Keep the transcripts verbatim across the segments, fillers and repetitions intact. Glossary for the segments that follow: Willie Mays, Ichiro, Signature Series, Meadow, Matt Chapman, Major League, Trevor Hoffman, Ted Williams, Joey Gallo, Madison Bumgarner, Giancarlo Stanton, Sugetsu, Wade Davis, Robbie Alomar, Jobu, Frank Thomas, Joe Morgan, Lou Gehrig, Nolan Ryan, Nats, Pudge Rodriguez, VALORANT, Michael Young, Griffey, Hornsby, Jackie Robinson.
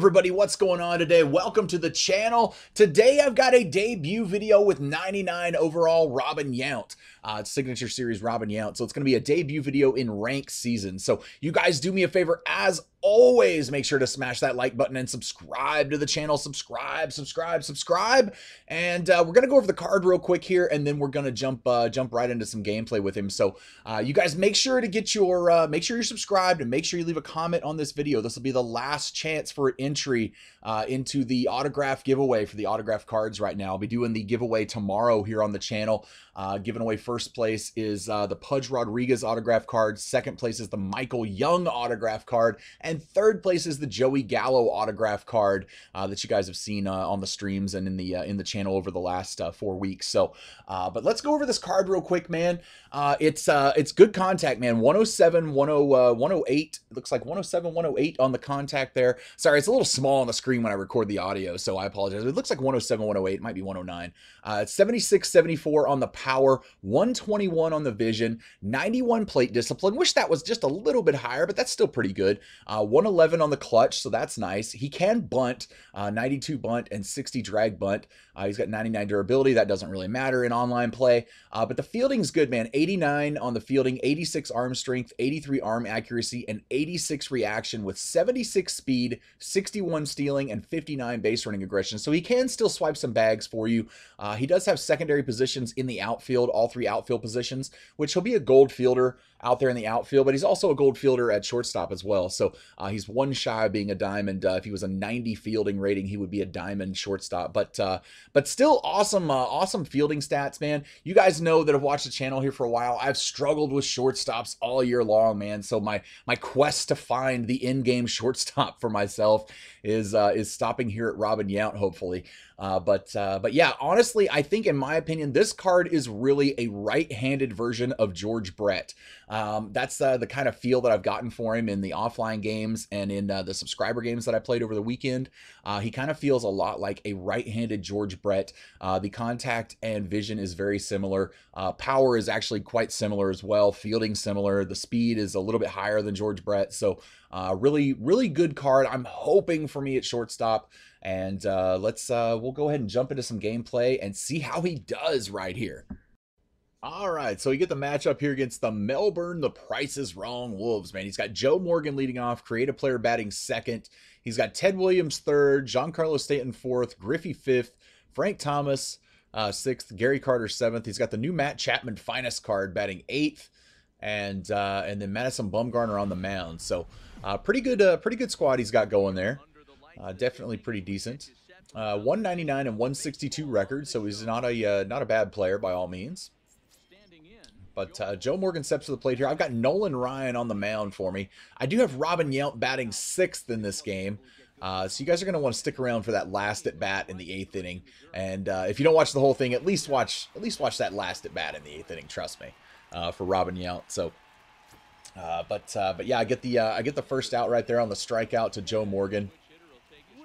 everybody, what's going on today? Welcome to the channel. Today I've got a debut video with ninety-nine overall Robin Yount. Uh, it's Signature Series Robin Yount, so it's going to be a debut video in ranked season. So you guys do me a favor, as always, make sure to smash that like button and subscribe to the channel. Subscribe, subscribe, subscribe. And uh, we're going to go over the card real quick here, and then we're going to jump uh, jump right into some gameplay with him. So uh, you guys make sure to get your, uh, make sure you're subscribed, and make sure you leave a comment on this video. This will be the last chance for entry uh, into the autograph giveaway for the autograph cards right now. I'll be doing the giveaway tomorrow here on the channel. Uh, giving away first place is uh, the Pudge Rodriguez autograph card. Second place is the Michael Young autograph card. And And third place is the Joey Gallo autograph card uh, that you guys have seen uh, on the streams and in the uh, in the channel over the last uh, four weeks. So, uh, but let's go over this card real quick, man. Uh, it's uh, it's good contact, man. one oh seven, one oh eight. It looks like one oh seven, one oh eight on the contact there. Sorry, it's a little small on the screen when I record the audio, so I apologize. It looks like one oh seven, one oh eight. It might be one oh nine. Uh, seventy-six, seventy-four on the power, one twenty-one on the vision, ninety-one plate discipline. Wish that was just a little bit higher, but that's still pretty good. Uh, one eleven on the clutch, so that's nice. He can bunt, uh, ninety-two bunt and sixty drag bunt. Uh, he's got ninety-nine durability. That doesn't really matter in online play, uh, but the fielding's good, man. eighty-nine on the fielding, eighty-six arm strength, eighty-three arm accuracy, and eighty-six reaction with seventy-six speed, sixty-one stealing, and fifty-nine base running aggression. So he can still swipe some bags for you. Uh, he does have secondary positions in the outfield, all three outfield positions, which he'll be a gold fielder out there in the outfield, but he's also a gold fielder at shortstop as well. So Uh, he's one shy of being a diamond. Uh, if he was a ninety fielding rating, he would be a diamond shortstop. But uh, but still awesome, uh, awesome fielding stats, man. You guys know that have watched the channel here for a while. I've struggled with shortstops all year long, man. So my my quest to find the in-game shortstop for myself is uh, is stopping here at Robin Yount, hopefully. Uh, but uh, but yeah, honestly, I think in my opinion, this card is really a right-handed version of George Brett. Um, that's uh, the kind of feel that I've gotten for him in the offline games and in uh, the subscriber games that I played over the weekend. Uh, he kind of feels a lot like a right-handed George Brett. Uh, the contact and vision is very similar. Uh, power is actually quite similar as well. Fielding similar. The speed is a little bit higher than George Brett. So uh, really, really good card. I'm hoping for me at shortstop. And uh, let's uh, we'll go ahead and jump into some gameplay and see how he does right here. All right, so you get the matchup here against the Melbourne, the Price is Wrong Wolves, man. He's got Joe Morgan leading off, creative player batting second. He's got Ted Williams third, Giancarlo Stanton fourth, Griffey fifth, Frank Thomas uh, sixth, Gary Carter seventh. He's got the new Matt Chapman Finest card batting eighth, and uh, and then Madison Bumgarner on the mound. So uh, pretty good, uh, pretty good squad he's got going there. Uh, definitely pretty decent. Uh, one ninety-nine and one sixty-two record, so he's not a uh, not a bad player by all means. But uh, Joe Morgan steps to the plate here. I've got Nolan Ryan on the mound for me. I do have Robin Yount batting sixth in this game. Uh, so you guys are going to want to stick around for that last at bat in the eighth inning. And uh, if you don't watch the whole thing, at least watch at least watch that last at bat in the eighth inning. Trust me, uh, for Robin Yount. So, uh, but uh, but yeah, I get the uh, I get the first out right there on the strikeout to Joe Morgan.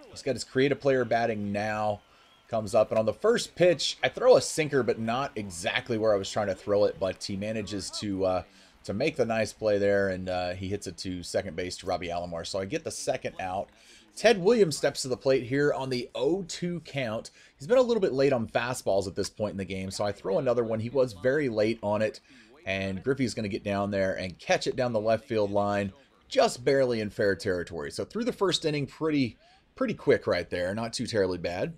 He's got his creative player batting now, comes up, and on the first pitch, I throw a sinker, but not exactly where I was trying to throw it, but he manages to uh, to make the nice play there, and uh, he hits it to second base to Robbie Alomar, so I get the second out. Ted Williams steps to the plate here on the oh two count. He's been a little bit late on fastballs at this point in the game, so I throw another one. He was very late on it, and Griffey's going to get down there and catch it down the left field line, just barely in fair territory. So through the first inning, pretty... Pretty quick right there, not too terribly bad.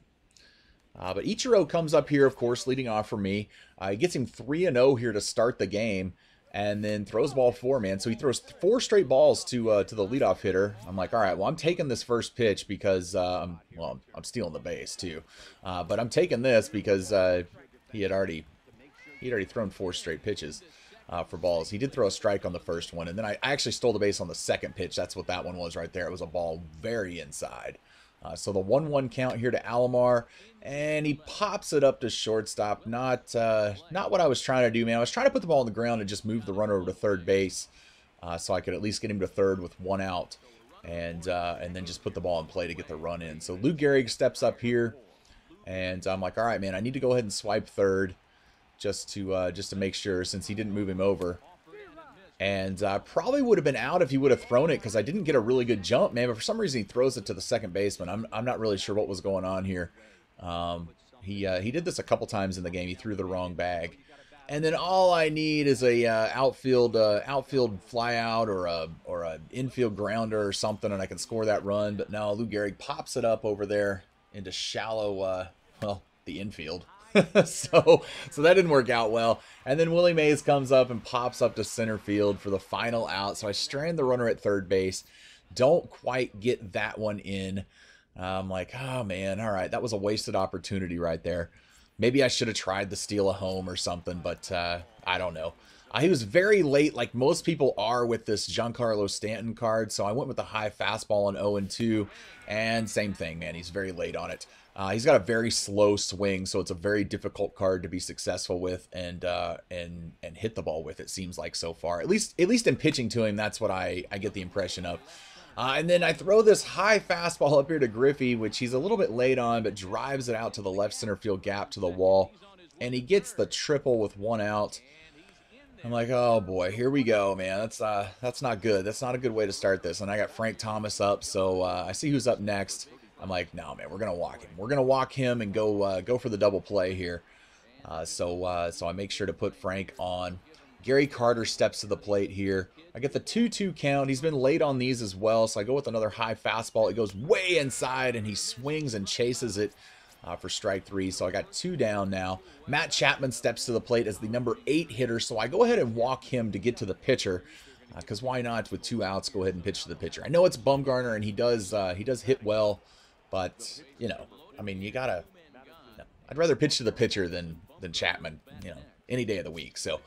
Uh, but Ichiro comes up here, of course, leading off for me. Uh, he gets him three and oh here to start the game, and then throws ball four, man. So he throws four straight balls to uh, to the leadoff hitter. I'm like, all right, well, I'm taking this first pitch because, um, well, I'm stealing the base too. Uh, but I'm taking this because uh, he had already he had already thrown four straight pitches. Uh, for balls. He did throw a strike on the first one, and then I actually stole the base on the second pitch. That's what that one was right there. It was a ball very inside. Uh, so the one one count here to Alomar, and he pops it up to shortstop. Not uh, not what I was trying to do, man. I was trying to put the ball on the ground and just move the runner over to third base uh, so I could at least get him to third with one out, and, uh, and then just put the ball in play to get the run in. So Lou Gehrig steps up here, and I'm like, all right, man, I need to go ahead and swipe third. Just to uh, just to make sure, since he didn't move him over, And uh, probably would have been out if he would have thrown it, because I didn't get a really good jump, man. But for some reason, he throws it to the second baseman. I'm, I'm not really sure what was going on here. Um, he uh, he did this a couple times in the game. He threw the wrong bag. And then all I need is a uh, outfield uh, outfield flyout or a or a infield grounder or something, and I can score that run. But now Lou Gehrig pops it up over there into shallow, uh, well, the infield. so so that didn't work out well. And then Willie Mays comes up and pops up to center field for the final out. So I strand the runner at third base. Don't quite get that one in. I'm like, oh, man, all right. That was a wasted opportunity right there. Maybe I should have tried to steal a home or something, but uh, I don't know. Uh, he was very late, like most people are with this Giancarlo Stanton card, so I went with the high fastball on oh and two, and same thing, man. He's very late on it. Uh, he's got a very slow swing, so it's a very difficult card to be successful with and uh, and and hit the ball with. It seems like so far, at least at least in pitching to him, that's what I I get the impression of. Uh, and then I throw this high fastball up here to Griffey, which he's a little bit late on, but drives it out to the left center field gap to the wall, and he gets the triple with one out. I'm like, oh boy, here we go, man. That's uh, that's not good. That's not a good way to start this. And I got Frank Thomas up, so uh, I see who's up next. I'm like, no, man, we're gonna walk him. We're gonna walk him and go uh, go for the double play here. Uh, so uh, so I make sure to put Frank on. Gary Carter steps to the plate here. I get the two two count. He's been late on these as well, so I go with another high fastball. It goes way inside, and he swings and chases it. Uh, for strike three, so I got two down now. Matt Chapman steps to the plate as the number eight hitter, so I go ahead and walk him to get to the pitcher, because uh, why not? With two outs, go ahead and pitch to the pitcher. I know it's Bumgarner, and he does uh, he does hit well, but you know, I mean, you gotta. You know, I'd rather pitch to the pitcher than than Chapman, you know, any day of the week. So,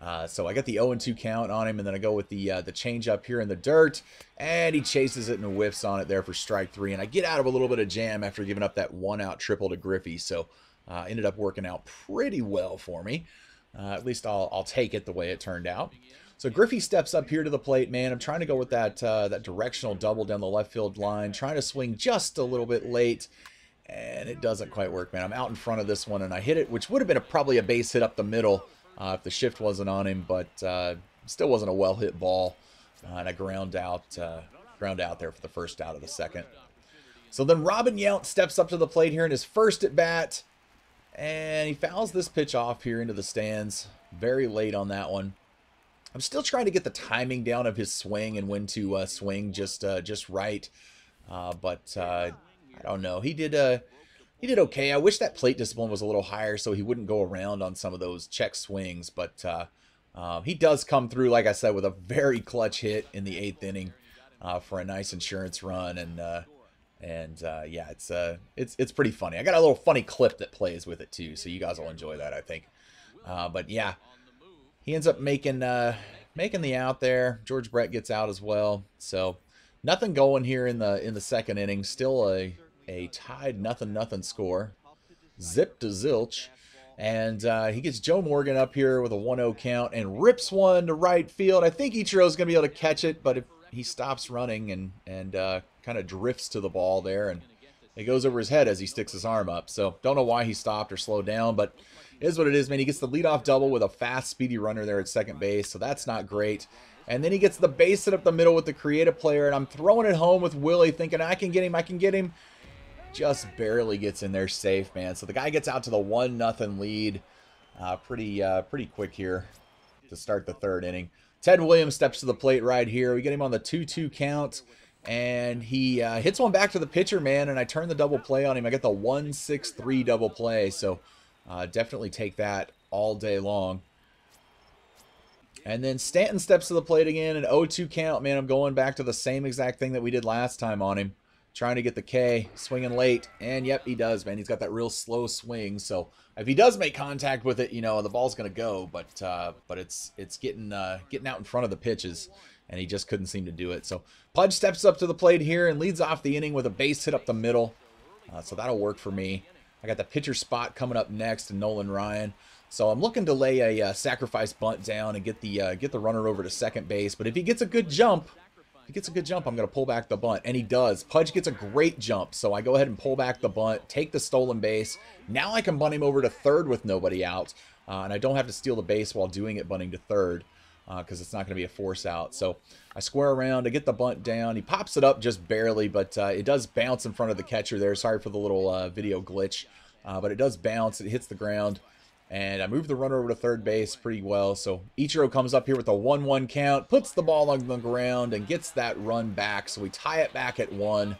uh, so I got the oh and two count on him, and then I go with the uh, the change up here in the dirt, and he chases it and whiffs on it there for strike three, and I get out of a little bit of jam after giving up that one-out triple to Griffey, so uh, ended up working out pretty well for me. Uh, at least I'll, I'll take it the way it turned out. So Griffey steps up here to the plate, man. I'm trying to go with that, uh, that directional double down the left field line, trying to swing just a little bit late, and it doesn't quite work, man. I'm out in front of this one, and I hit it, which would have been a, probably a base hit up the middle uh, if the shift wasn't on him, but uh, still wasn't a well-hit ball. Uh, and I ground out, uh, ground out there for the first out of the second. So then Robin Yount steps up to the plate here in his first at bat, and he fouls this pitch off here into the stands. Very late on that one. I'm still trying to get the timing down of his swing and when to uh, swing just uh, just right, uh, but uh, I don't know. He did uh, he did okay. I wish that plate discipline was a little higher so he wouldn't go around on some of those check swings, but. Uh, Um, he does come through, like I said, with a very clutch hit in the eighth inning uh, for a nice insurance run, and uh, and uh, yeah, it's uh, it's it's pretty funny. I got a little funny clip that plays with it too, so you guys will enjoy that, I think. Uh, but yeah, he ends up making uh, making the out there. George Brett gets out as well, so nothing going here in the in the second inning. Still a a tied nothing nothing score, zip to zilch. And uh, he gets Joe Morgan up here with a one oh count and rips one to right field. I think Ichiro's going to be able to catch it, but if he stops running and, and uh, kind of drifts to the ball there, and it goes over his head as he sticks his arm up. So don't know why he stopped or slowed down, but it is what it is, man. He gets the leadoff double with a fast, speedy runner there at second base, so that's not great. And then he gets the base hit up the middle with the creative player, and I'm throwing it home with Willie thinking, I can get him, I can get him. Just barely gets in there safe, man. So the guy gets out to the one nothing lead uh, pretty uh, pretty quick here to start the third inning. Ted Williams steps to the plate right here. We get him on the two two count, and he uh, hits one back to the pitcher, man, and I turn the double play on him. I get the one six three double play, so uh, definitely take that all day long. And then Stanton steps to the plate again, an oh two count, man. I'm going back to the same exact thing that we did last time on him. Trying to get the K, swinging late, and yep, he does, man. He's got that real slow swing, so if he does make contact with it, you know, the ball's gonna go, but uh, but it's it's getting uh, getting out in front of the pitches, and he just couldn't seem to do it. So Pudge steps up to the plate here and leads off the inning with a base hit up the middle, uh, so that'll work for me. I got the pitcher spot coming up next, and Nolan Ryan. So I'm looking to lay a uh, sacrifice bunt down and get the uh, get the runner over to second base, but if he gets a good jump. He gets a good jump. I'm going to pull back the bunt, and he does. Pudge gets a great jump, so I go ahead and pull back the bunt, take the stolen base. Now I can bunt him over to third with nobody out, uh, and I don't have to steal the base while doing it, bunting to third. because uh, it's not going to be a force out. So I square around, I get the bunt down. He pops it up just barely, but uh, it does bounce in front of the catcher there. Sorry for the little uh, video glitch, uh, but it does bounce. It hits the ground, and I move the runner over to third base pretty well. So Ichiro comes up here with a one one count, puts the ball on the ground, and gets that run back. So we tie it back at one.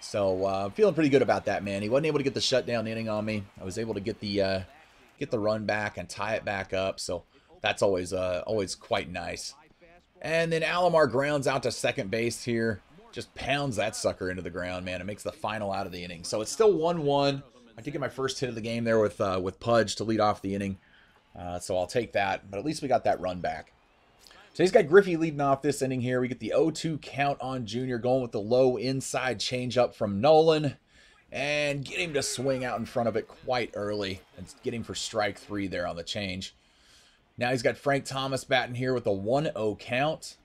So I'm uh, feeling pretty good about that, man. He wasn't able to get the shutdown inning on me. I was able to get the uh, get the run back and tie it back up. So that's always uh, always quite nice. And then Alomar grounds out to second base here. Just pounds that sucker into the ground, man. It makes the final out of the inning. So it's still one one. I did get my first hit of the game there with uh, with Pudge to lead off the inning. Uh, so I'll take that. But at least we got that run back. So he's got Griffey leading off this inning here. We get the oh two count on Junior, going with the low inside changeup from Nolan. And get him to swing out in front of it quite early. And get him for strike three there on the change. Now he's got Frank Thomas batting here with a one oh count.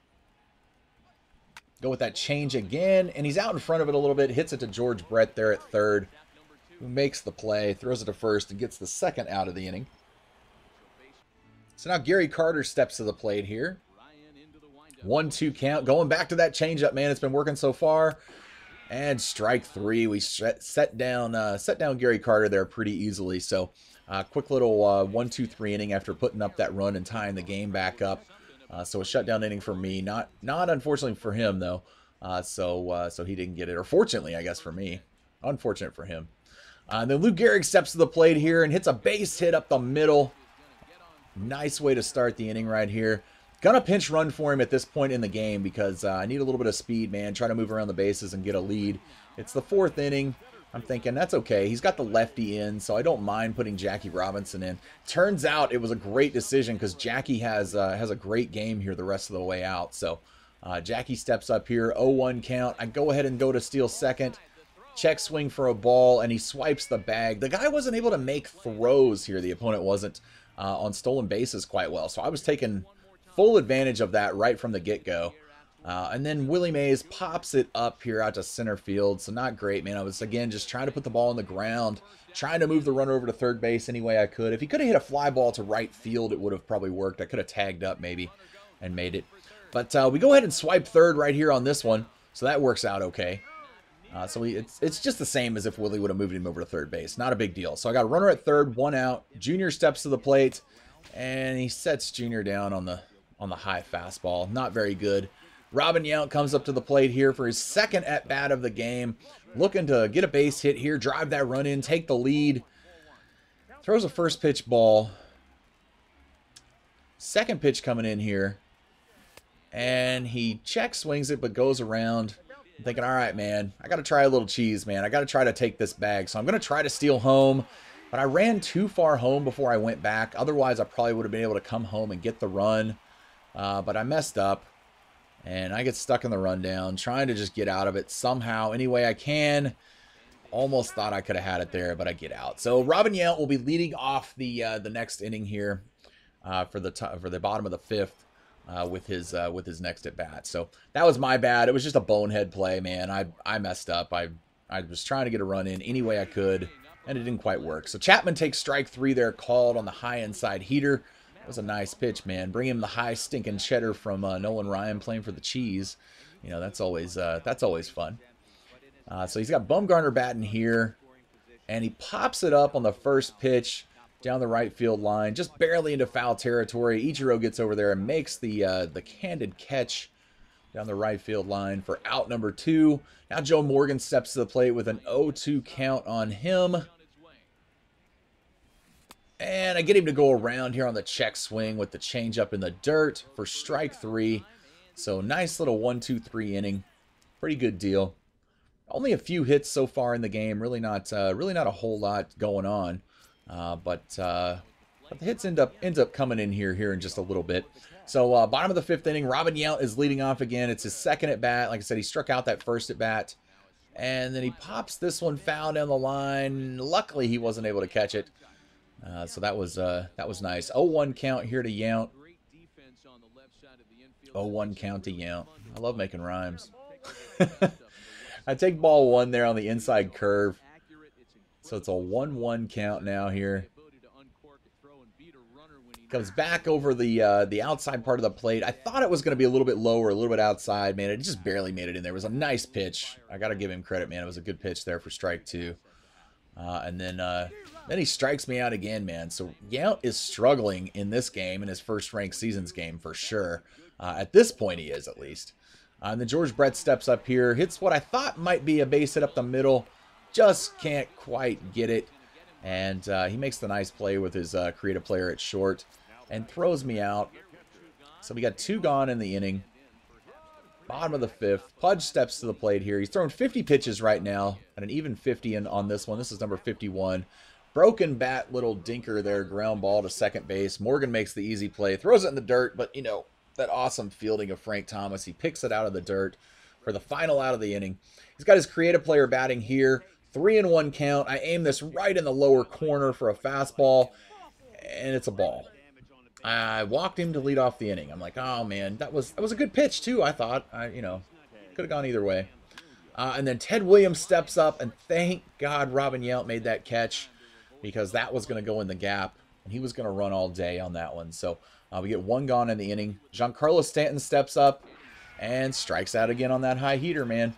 Go with that change again. And he's out in front of it a little bit. Hits it to George Brett there at third, who makes the play, throws it to first, and gets the second out of the inning. So now Gary Carter steps to the plate here. one two count. Going back to that changeup, man. It's been working so far. And strike three. We set down uh, set down Gary Carter there pretty easily. So uh, quick little uh, one, two, three inning after putting up that run and tying the game back up. Uh, so a shutdown inning for me. Not not unfortunately for him though. Uh, so uh, so he didn't get it. Or fortunately, I guess for me. Unfortunate for him. Uh, and then Lou Gehrig steps to the plate here and hits a base hit up the middle. Nice way to start the inning right here. Gonna pinch run for him at this point in the game because uh, I need a little bit of speed, man. Try to move around the bases and get a lead. It's the fourth inning. I'm thinking that's okay. He's got the lefty in, so I don't mind putting Jackie Robinson in. Turns out it was a great decision because Jackie has uh, has a great game here the rest of the way out. So uh, Jackie steps up here, oh one count. I go ahead and go to steal second. Check swing for a ball, and he swipes the bag. The guy wasn't able to make throws here. The opponent wasn't uh, on stolen bases quite well. So I was taking full advantage of that right from the get-go. Uh, and then Willie Mays pops it up here out to center field. So not great, man. I was, again, just trying to put the ball on the ground, trying to move the runner over to third base any way I could. If he could have hit a fly ball to right field, it would have probably worked. I could have tagged up maybe and made it. But uh, we go ahead and swipe third right here on this one. So that works out okay. Uh, so we, it's, it's just the same as if Willie would have moved him over to third base. Not a big deal. So I got a runner at third, one out. Junior steps to the plate, and he sets Junior down on the on the high fastball. Not very good. Robin Yount comes up to the plate here for his second at-bat of the game. Looking to get a base hit here, drive that run in, take the lead. Throws a first pitch ball. Second pitch coming in here. And he check swings it but goes around. I'm thinking, all right, man, I got to try a little cheese, man. I got to try to take this bag. So I'm going to try to steal home, but I ran too far home before I went back. Otherwise, I probably would have been able to come home and get the run, uh, but I messed up, and I get stuck in the rundown, trying to just get out of it somehow any way I can. Almost thought I could have had it there, but I get out. So Robin Yount will be leading off the uh, the next inning here uh, for the for the bottom of the fifth. Uh, with his uh, with his next at bat. So that was my bad. It was just a bonehead play, man. I I messed up. I I was trying to get a run in any way I could, and it didn't quite work. So Chapman takes strike three there, called on the high inside heater. That was a nice pitch, man. Bring him the high stinking cheddar from uh, Nolan Ryan playing for the Cheese. You know, that's always uh, that's always fun. Uh, so he's got Bumgarner batting here, and he pops it up on the first pitch. Down the right field line, just barely into foul territory. Ichiro gets over there and makes the uh, the candid catch down the right field line for out number two. Now Joe Morgan steps to the plate with an oh two count on him. And I get him to go around here on the check swing with the changeup in the dirt for strike three. So nice little one, two, three inning. Pretty good deal. Only a few hits so far in the game. Really not, uh, really not a whole lot going on. Uh, but, uh, but the hits end up ends up coming in here here in just a little bit. So uh, bottom of the fifth inning, Robin Yount is leading off again. It's his second at bat. Like I said, he struck out that first at bat, and then he pops this one foul down the line. Luckily, he wasn't able to catch it. Uh, so that was uh, that was nice. oh one count here to Yount. oh one count to Yount. I love making rhymes. I take ball one there on the inside curve. So it's a one one count now here. comes back over the uh, the outside part of the plate. I thought it was going to be a little bit lower, a little bit outside, man. It just barely made it in there. It was a nice pitch. I got to give him credit, man. It was a good pitch there for strike two. Uh, and then uh, then he strikes me out again, man. So Yount is struggling in this game, in his first ranked season's game for sure. Uh, at this point, he is at least. Uh, and then George Brett steps up here, hits what I thought might be a base hit up the middle. Just can't quite get it. And uh, he makes the nice play with his uh, creative player at short and throws me out. So we got two gone in the inning. Bottom of the fifth. Pudge steps to the plate here. He's thrown fifty pitches right now and an even fifty in on this one. This is number fifty-one. Broken bat, little dinker there. Ground ball to second base. Morgan makes the easy play. Throws it in the dirt, but, you know, that awesome fielding of Frank Thomas. He picks it out of the dirt for the final out of the inning. He's got his creative player batting here. Three and one count. I aim this right in the lower corner for a fastball, and it's a ball. I walked him to lead off the inning. I'm like, oh man, that was that was a good pitch too. I thought, I you know, could have gone either way. Uh, and then Ted Williams steps up, and thank God Robin Yount made that catch, because that was going to go in the gap, and he was going to run all day on that one. So uh, we get one gone in the inning. Giancarlo Stanton steps up and strikes out again on that high heater, man.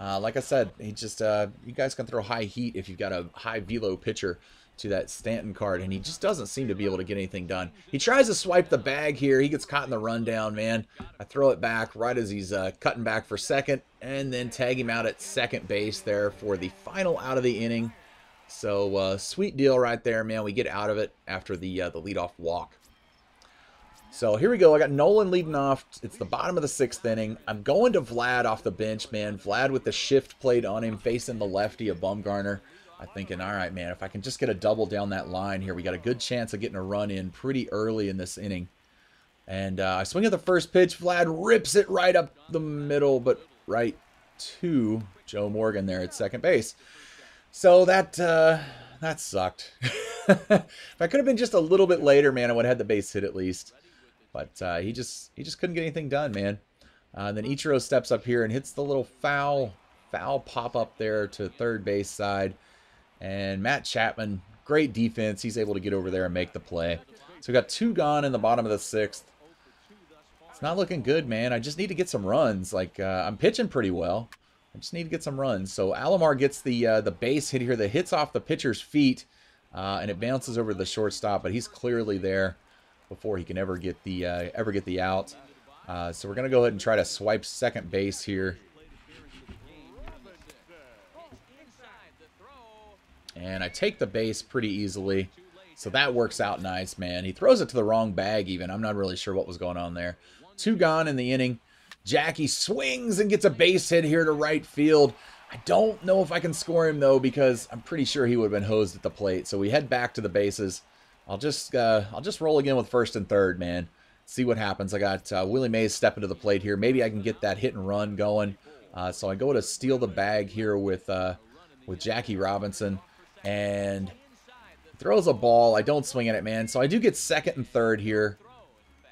Uh, like I said, he just uh, you guys can throw high heat if you've got a high velo pitcher to that Stanton card, and he just doesn't seem to be able to get anything done. He tries to swipe the bag here. He gets caught in the rundown, man. I throw it back right as he's uh, cutting back for second, and then tag him out at second base there for the final out of the inning. So uh, sweet deal right there, man. We get out of it after the uh, the leadoff walk. So here we go. I got Nolan leading off. It's the bottom of the sixth inning. I'm going to Vlad off the bench, man. Vlad with the shift played on him, facing the lefty of Bumgarner. I'm thinking, all right, man, if I can just get a double down that line here, we got a good chance of getting a run in pretty early in this inning. And uh, I swing at the first pitch. Vlad rips it right up the middle, but right to Joe Morgan there at second base. So that uh, that sucked. If I could have been just a little bit later, man, I would have had the base hit at least. But uh, he just he just couldn't get anything done, man. Uh, and then Ichiro steps up here and hits the little foul foul pop up there to third base side. And Matt Chapman, great defense. He's able to get over there and make the play. So we got two gone in the bottom of the sixth. It's not looking good, man. I just need to get some runs. Like uh, I'm pitching pretty well. I just need to get some runs. So Alomar gets the uh, the base hit here that hits off the pitcher's feet, uh, and it bounces over the shortstop. But he's clearly there before he can ever get the uh, ever get the out. Uh, so we're gonna go ahead and try to swipe second base here. And I take the base pretty easily. So that works out nice, man. He throws it to the wrong bag even. I'm not really sure what was going on there. Two gone in the inning. Jackie swings and gets a base hit here to right field. I don't know if I can score him though, because I'm pretty sure he would have been hosed at the plate. So we head back to the bases. I'll just uh, I'll just roll again with first and third, man. See what happens. I got uh, Willie Mays stepping to the plate here. Maybe I can get that hit and run going. Uh, so I go to steal the bag here with uh, with Jackie Robinson, and throws a ball. I don't swing at it, man. So I do get second and third here.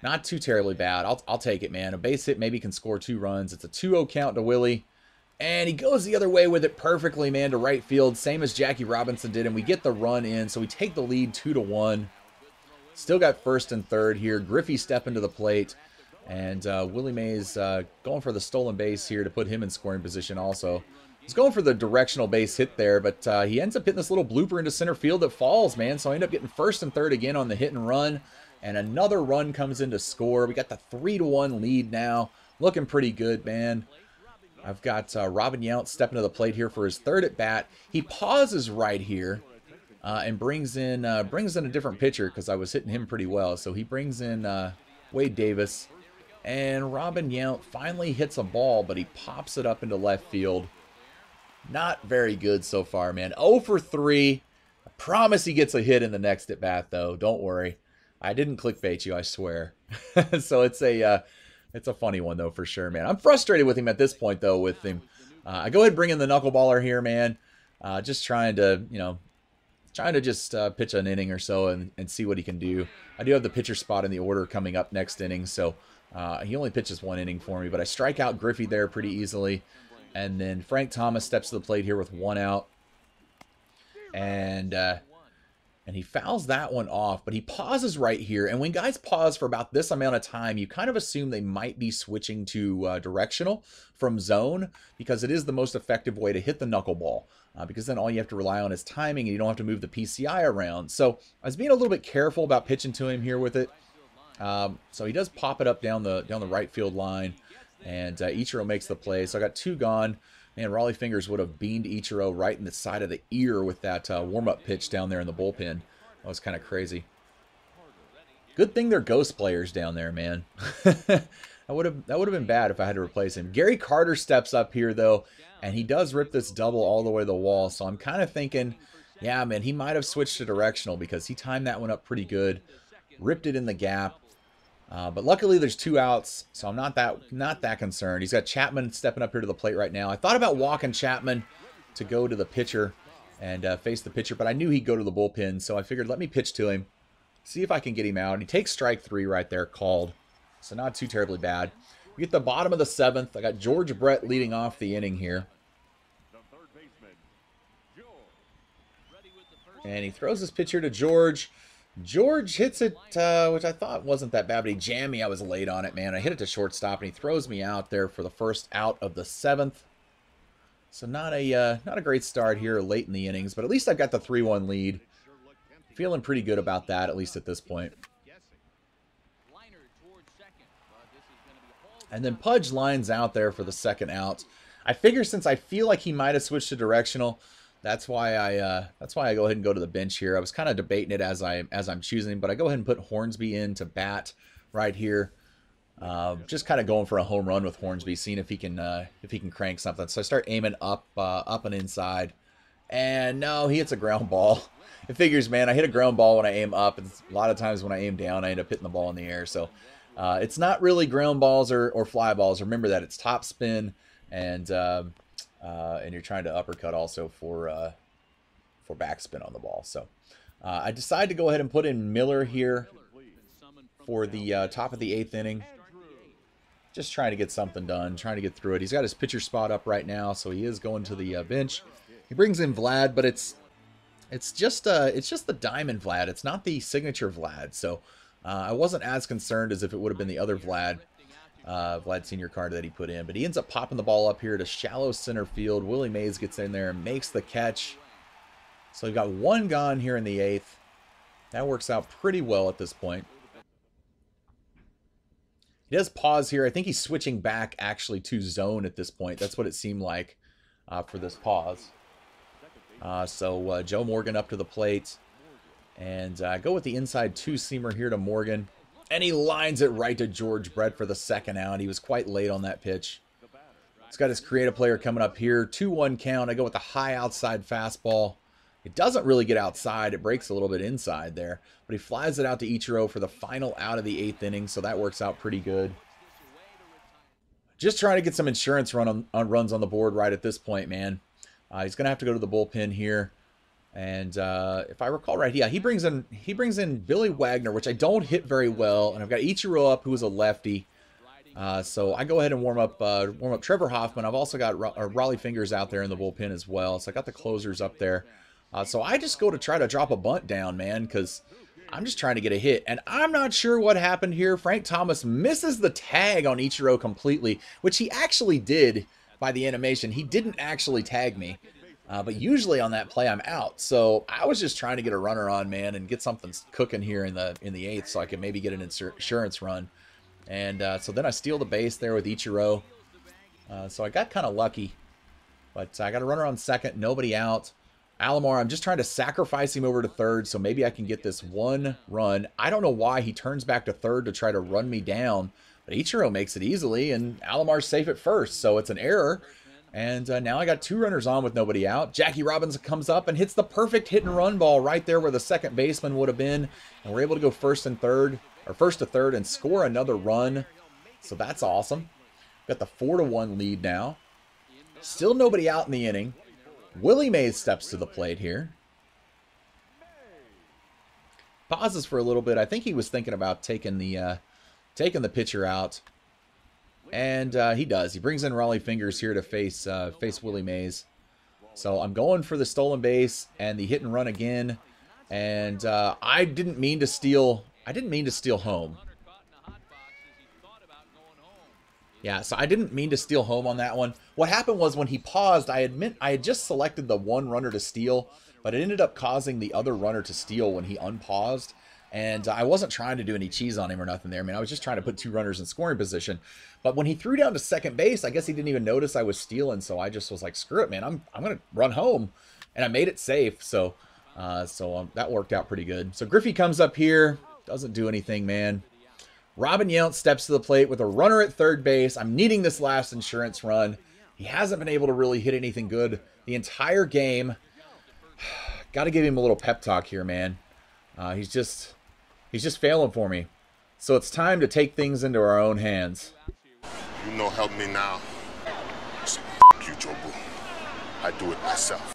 Not too terribly bad. I'll I'll take it, man. A base hit maybe can score two runs. It's a two oh count to Willie, and he goes the other way with it perfectly, man, to right field, same as Jackie Robinson did, and we get the run in, so we take the lead two to one. Still got first and third here. Griffey stepping to the plate, and uh, Willie Mays uh, going for the stolen base here to put him in scoring position also. He's going for the directional base hit there, but uh, he ends up hitting this little blooper into center field that falls, man, so I end up getting first and third again on the hit and run, and another run comes in to score. We got the three to one lead now. Looking pretty good, man. I've got uh, Robin Yount stepping to the plate here for his third at bat. He pauses right here uh, and brings in uh, brings in a different pitcher, because I was hitting him pretty well. So he brings in uh, Wade Davis, and Robin Yount finally hits a ball, but he pops it up into left field. Not very good so far, man. oh for three. I promise he gets a hit in the next at bat, though. Don't worry, I didn't clickbait you, I swear. So it's a uh, It's a funny one, though, for sure, man. I'm frustrated with him at this point, though, with him. Uh, I go ahead and bring in the knuckleballer here, man. Uh, just trying to, you know, trying to just uh, pitch an inning or so and, and see what he can do. I do have the pitcher spot in the order coming up next inning, so uh, he only pitches one inning for me. But I strike out Griffey there pretty easily. And then Frank Thomas steps to the plate here with one out. And... Uh, and he fouls that one off, but he pauses right here. And when guys pause for about this amount of time, you kind of assume they might be switching to uh, directional from zone, because it is the most effective way to hit the knuckleball, uh, because then all you have to rely on is timing and you don't have to move the P C I around. So I was being a little bit careful about pitching to him here with it. Um, so he does pop it up down the down the right field line, and uh, Ichiro makes the play. So I got two gone. Man, Raleigh Fingers would have beamed Ichiro right in the side of the ear with that uh, warm-up pitch down there in the bullpen. That was kind of crazy. Good thing they're ghost players down there, man. that would have that would have been bad if I had to replace him. Gary Carter steps up here, though, and he does rip this double all the way to the wall. So I'm kind of thinking, yeah, man, he might have switched to directional because he timed that one up pretty good, ripped it in the gap. Uh, but luckily there's two outs, so I'm not that not that concerned. He's got Chapman stepping up here to the plate right now. I thought about walking Chapman to go to the pitcher and uh, face the pitcher, but I knew he'd go to the bullpen, so I figured let me pitch to him, see if I can get him out. And he takes strike three right there, called, so not too terribly bad. We get the bottom of the seventh. I got George Brett leading off the inning here. And he throws his pitch here to George. George hits it, uh, which I thought wasn't that bad, but he jammed me. I was late on it, man. I hit it to shortstop, and he throws me out there for the first out of the seventh. So not a uh, not a great start here late in the innings, but at least I've got the three one lead. Feeling pretty good about that, at least at this point. And then Pudge lines out there for the second out. I figure since I feel like he might have switched to directional, That's why I uh, that's why I go ahead and go to the bench here. I was kind of debating it as I as I'm choosing, but I go ahead and put Hornsby in to bat right here. Uh, just kind of going for a home run with Hornsby, seeing if he can uh, if he can crank something. So I start aiming up uh, up and inside, and no, he hits a ground ball. It figures, man. I hit a ground ball when I aim up, and a lot of times when I aim down, I end up hitting the ball in the air. So uh, it's not really ground balls or or fly balls. Remember that it's top spin and. Uh, Uh, and you're trying to uppercut also for uh, for backspin on the ball. So uh, I decide to go ahead and put in Miller here for the uh, top of the eighth inning. Just trying to get something done, trying to get through it. He's got his pitcher spot up right now, so he is going to the uh, bench. He brings in Vlad, but it's it's just uh, it's just the diamond Vlad. It's not the signature Vlad. So uh, I wasn't as concerned as if it would have been the other Vlad. Uh, Vlad Senior card that he put in, but he ends up popping the ball up here to shallow center field. Willie Mays gets in there and makes the catch. So we've got one gone here in the eighth. That works out pretty well at this point. He does pause here. I think he's switching back actually to zone at this point. That's what it seemed like uh, for this pause. Uh, so uh, Joe Morgan up to the plate, and uh, go with the inside two-seamer here to Morgan. And he lines it right to George Brett for the second out. He was quite late on that pitch. He's got his creative player coming up here. two one count. I go with the high outside fastball. It doesn't really get outside. It breaks a little bit inside there. But he flies it out to Ichiro for the final out of the eighth inning, so that works out pretty good. Just trying to get some insurance run on, on runs on the board right at this point, man. Uh, he's going to have to go to the bullpen here. And uh, if I recall right, yeah, he brings in he brings in Billy Wagner, which I don't hit very well, and I've got Ichiro up, who is a lefty. Uh, so I go ahead and warm up uh, warm up Trevor Hoffman. I've also got Ra uh, Raleigh Fingers out there in the bullpen as well. So I got the closers up there. Uh, so I just go to try to drop a bunt down, man, because I'm just trying to get a hit. And I'm not sure what happened here. Frank Thomas misses the tag on Ichiro completely, which he actually did by the animation. He didn't actually tag me. Uh, but usually on that play, I'm out. So I was just trying to get a runner on, man, and get something cooking here in the in the eighth so I could maybe get an insurance run. And uh, so then I steal the base there with Ichiro. Uh, so I got kind of lucky. But I got a runner on second, nobody out. Alomar, I'm just trying to sacrifice him over to third so maybe I can get this one run. I don't know why he turns back to third to try to run me down. But Ichiro makes it easily, and Alomar's safe at first, so it's an error. And uh, now I got two runners on with nobody out. Jackie Robinson comes up and hits the perfect hit and run ball right there where the second baseman would have been. And we're able to go first and third, or first to third, and score another run. So that's awesome. Got the four to one lead now. Still nobody out in the inning. Willie Mays steps to the plate here. Pauses for a little bit. I think he was thinking about taking the uh, taking the pitcher out. And uh, he does. He brings in Raleigh Fingers here to face uh, face Willie Mays. So I'm going for the stolen base and the hit and run again. And uh, I didn't mean to steal. I didn't mean to steal home. Yeah, so I didn't mean to steal home on that one. What happened was when he paused, I admit I had just selected the one runner to steal, but it ended up causing the other runner to steal when he unpaused. And I wasn't trying to do any cheese on him or nothing there, man. I was just trying to put two runners in scoring position. But when he threw down to second base, I guess he didn't even notice I was stealing. So I just was like, screw it, man. I'm, I'm going to run home. And I made it safe. So uh, so um, that worked out pretty good. So Griffey comes up here. Doesn't do anything, man. Robin Yount steps to the plate with a runner at third base. I'm needing this last insurance run. He hasn't been able to really hit anything good the entire game. Got to give him a little pep talk here, man. Uh, he's just... He's just failing for me. So it's time to take things into our own hands. You know, help me now. So f you, Jobu. I do it myself.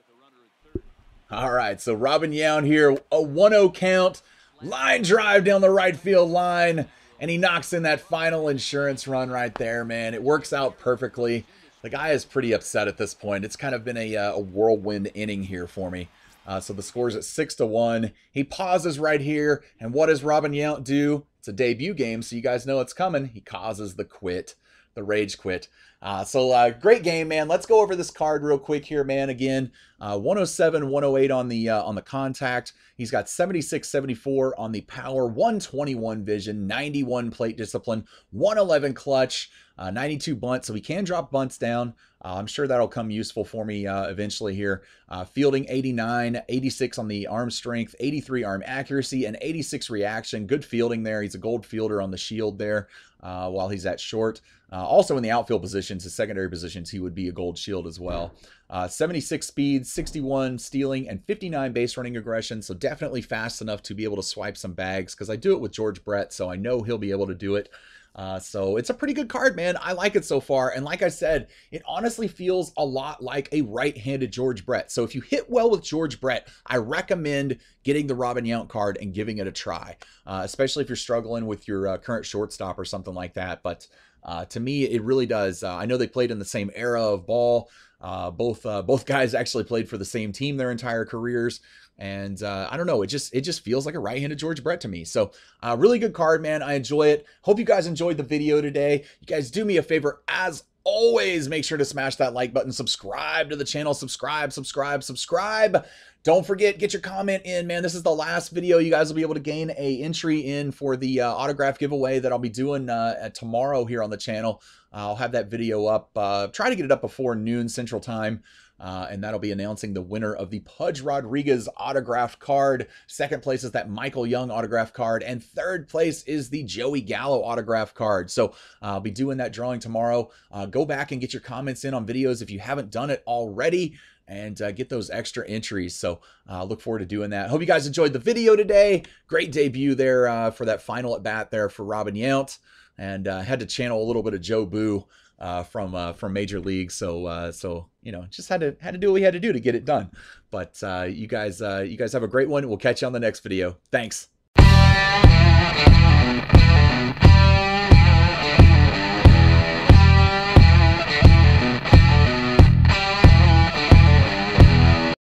All right, so Robin Yount here, a one oh count. Line drive down the right field line. And he knocks in that final insurance run right there, man. It works out perfectly. The guy is pretty upset at this point. It's kind of been a, uh, a whirlwind inning here for me. Uh, so the score's at six to one. He pauses right here, and what does Robin Yount do? It's a debut game, so you guys know it's coming. He causes the quit, the rage quit. Uh, so uh, great game, man. Let's go over this card real quick here, man. Again, uh, one oh seven, one oh eight on the uh, on the contact. He's got seventy-six, seventy-four on the power, one twenty-one vision, ninety-one plate discipline, one eleven clutch, uh, ninety-two bunt. So he can drop bunts down. Uh, I'm sure that'll come useful for me uh, eventually here. Uh, fielding eighty-nine, eighty-six on the arm strength, eighty-three arm accuracy, and eighty-six reaction. Good fielding there. He's a gold fielder on the shield there uh, while he's at short. Uh, also in the outfield positions, his secondary positions, he would be a gold shield as well. Uh, seventy-six speed, sixty-one stealing, and fifty-nine base running aggression. So definitely fast enough to be able to swipe some bags because I do it with George Brett, so I know he'll be able to do it. Uh, so it's a pretty good card, man. I like it so far. And like I said, it honestly feels a lot like a right-handed George Brett. So if you hit well with George Brett, I recommend getting the Robin Yount card and giving it a try, uh, especially if you're struggling with your uh, current shortstop or something like that. But uh, to me, it really does. Uh, I know they played in the same era of ball. Uh, both uh, both guys actually played for the same team their entire careers. And uh, I don't know, it just it just feels like a right-handed George Brett to me. So uh, really good card, man. I enjoy it. Hope you guys enjoyed the video today. You guys do me a favor, as always, make sure to smash that like button, subscribe to the channel, subscribe, subscribe, subscribe. Don't forget, get your comment in, man. This is the last video. You guys will be able to gain a entry in for the uh, autograph giveaway that I'll be doing uh, tomorrow here on the channel. Uh, I'll have that video up, uh, try to get it up before noon Central Time. Uh, and that'll be announcing the winner of the Pudge Rodriguez autographed card. Second place is that Michael Young autographed card. And third place is the Joey Gallo autographed card. So uh, I'll be doing that drawing tomorrow. Uh, go back and get your comments in on videos if you haven't done it already. And uh, get those extra entries. So uh, look forward to doing that. Hope you guys enjoyed the video today. Great debut there uh, for that final at bat there for Robin Yount. And uh, had to channel a little bit of Jobu uh, from uh, from Major League. So uh, so you know, just had to had to do what we had to do to get it done. But uh, you guys uh, you guys have a great one. We'll catch you on the next video. Thanks.